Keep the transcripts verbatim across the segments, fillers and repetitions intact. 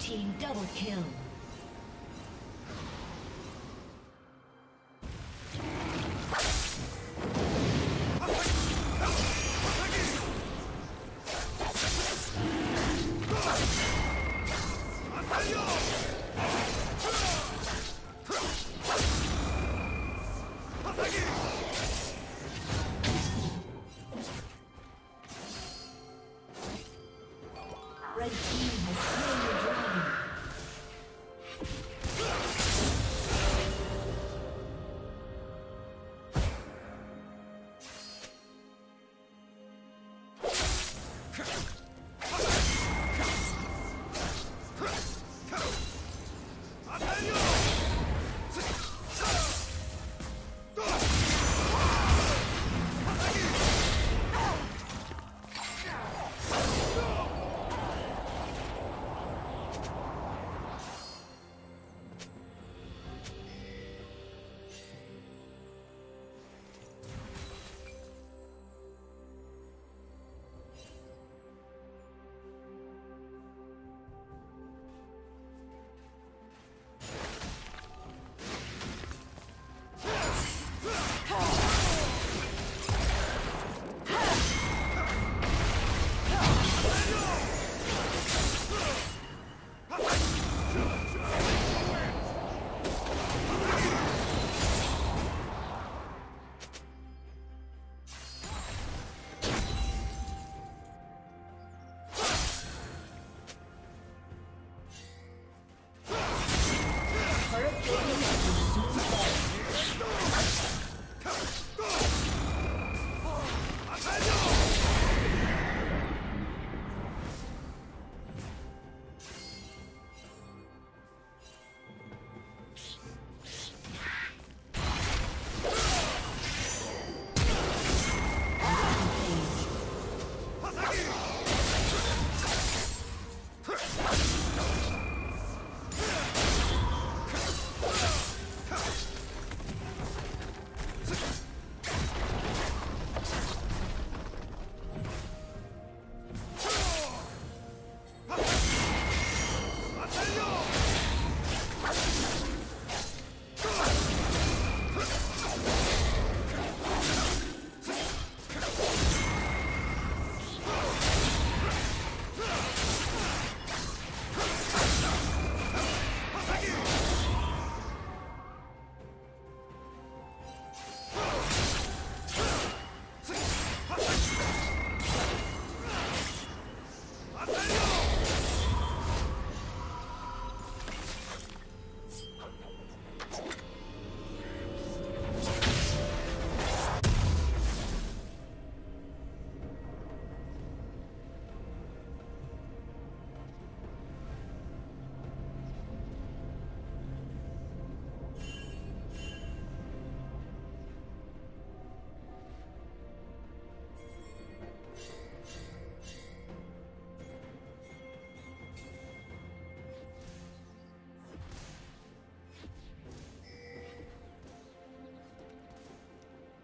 team double kill.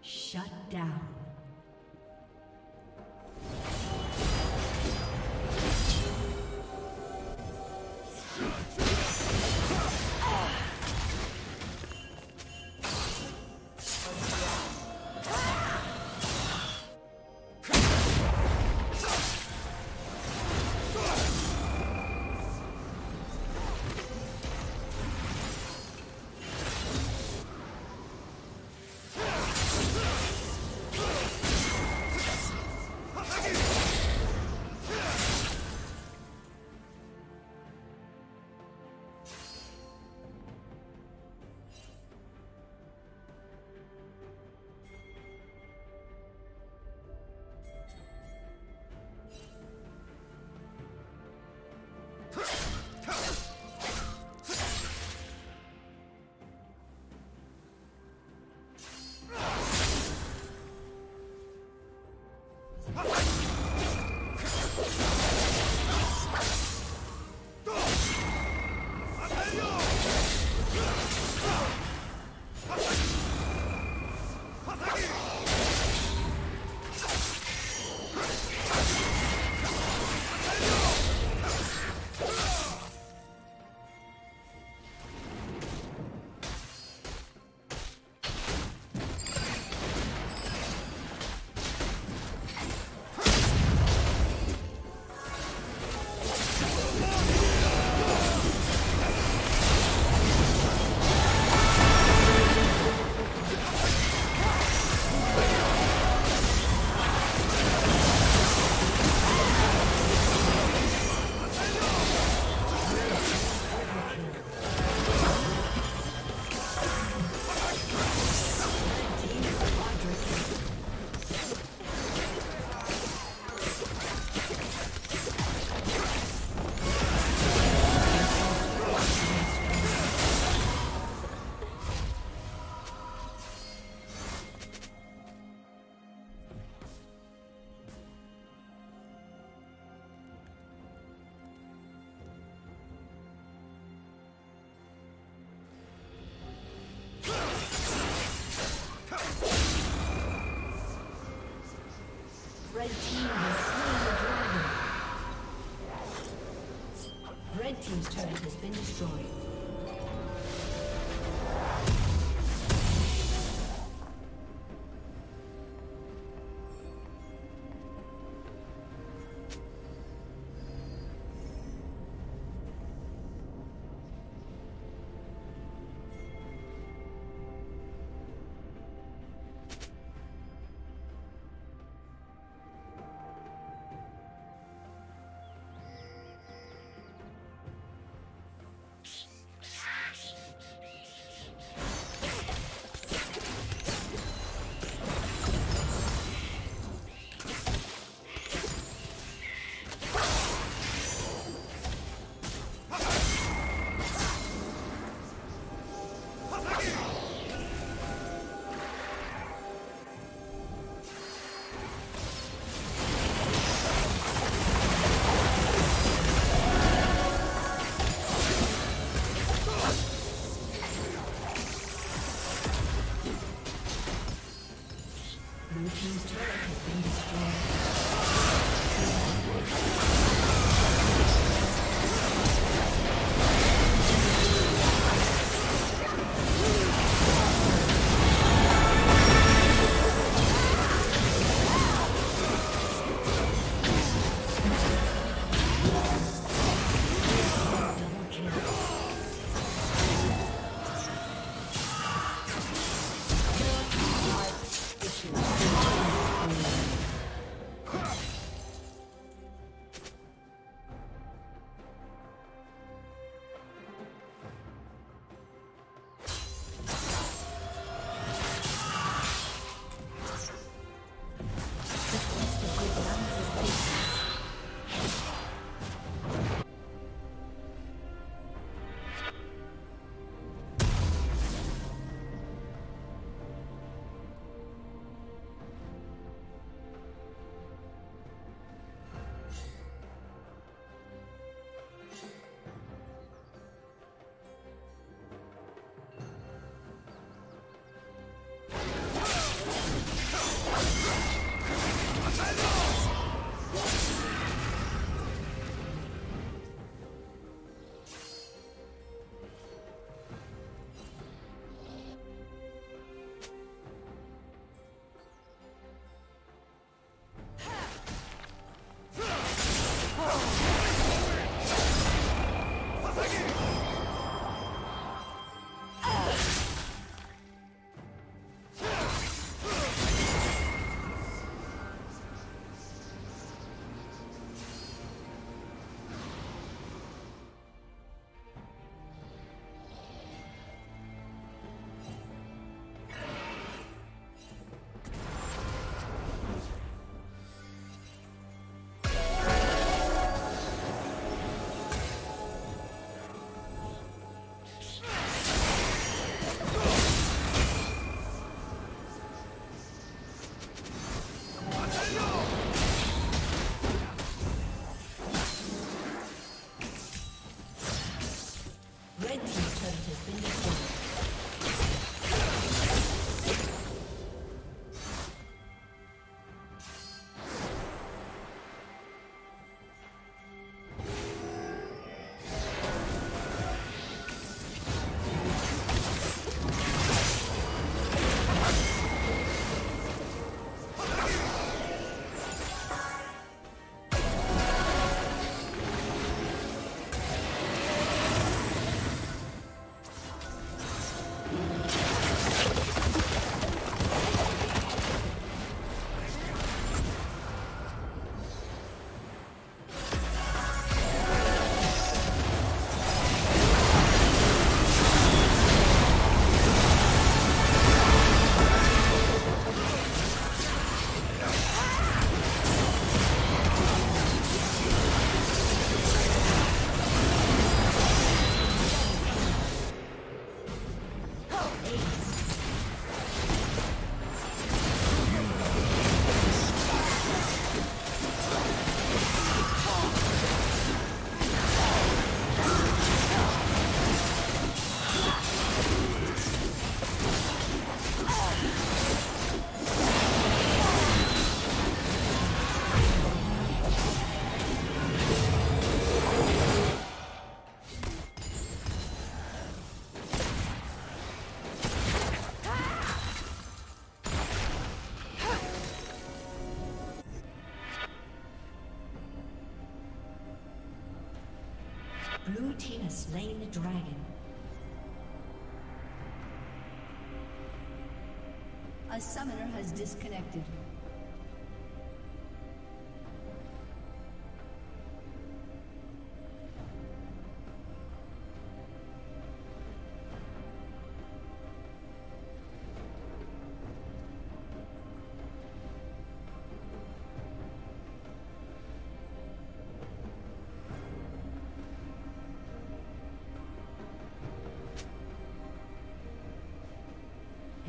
Shut down. Go! Red team has slain the dragon. Red team's turret has been destroyed. slain the dragon. A summoner has disconnected.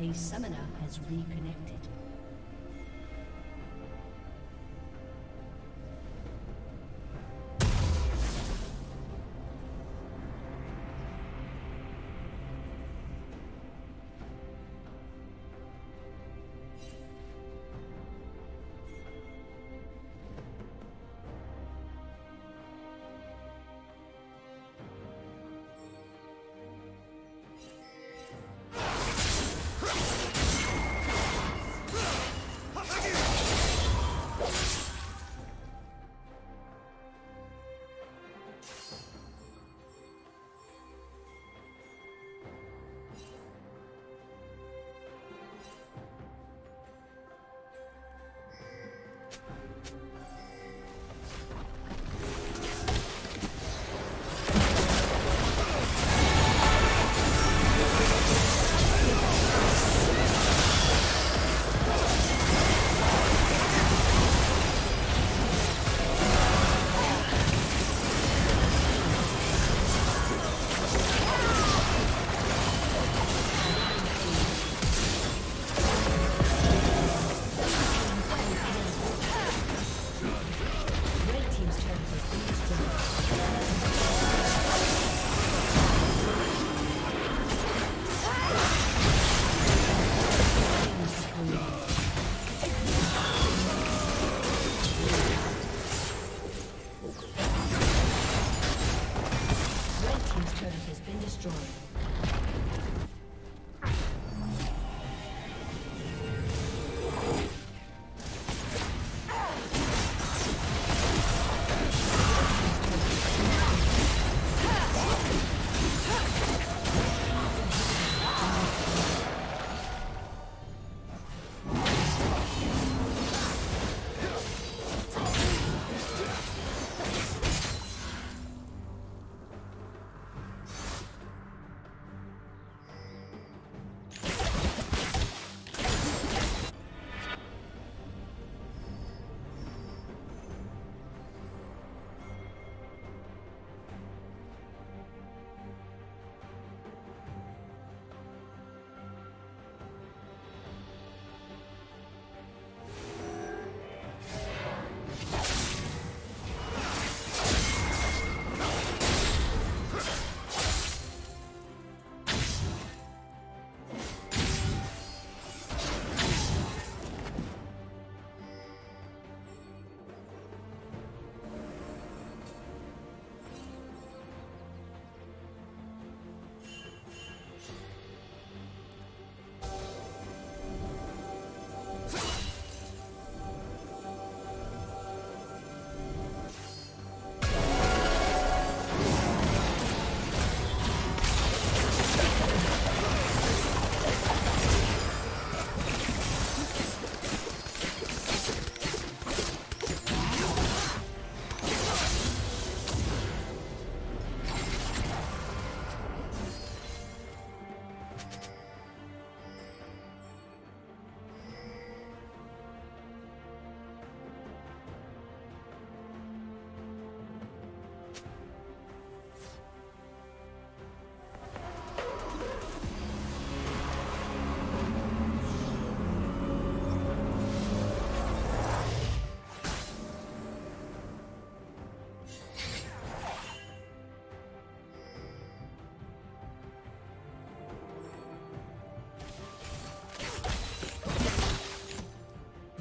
A summoner has reconnected.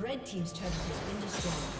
Red team's turret has been destroyed.